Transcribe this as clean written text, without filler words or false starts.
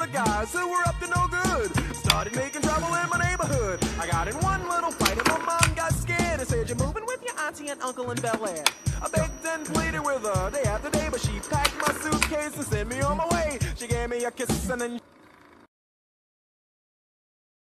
The guys who were up to no good started making trouble in my neighborhood. I got in one little fight and my mom got scared. I said, "You're moving with your auntie and uncle in Bel Air." I begged and pleaded with her day after day, but she packed my suitcase and sent me on my way. She gave me a kiss and then